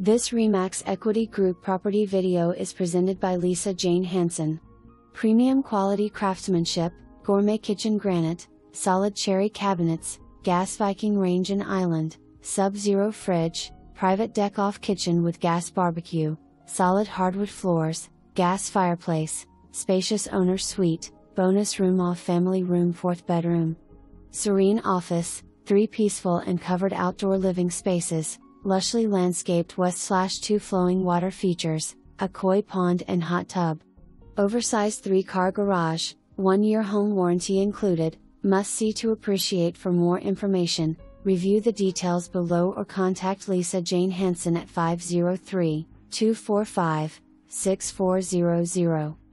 This RE/MAX Equity Group property video is presented by Lisa Jane Hanson. Premium quality craftsmanship, gourmet kitchen granite, solid cherry cabinets, gas Viking range and island, Sub-Zero fridge, private deck-off kitchen with gas barbecue, solid hardwood floors, gas fireplace, spacious owner suite, bonus room off family room 4th bedroom. Serene office, 3 peaceful and covered outdoor living spaces, lushly landscaped west/2 flowing water features, a koi pond and hot tub. Oversized 3-car garage, 1-year home warranty included, must see to appreciate. For more information, review the details below or contact Lisa Jane Hanson at 503-245-6400.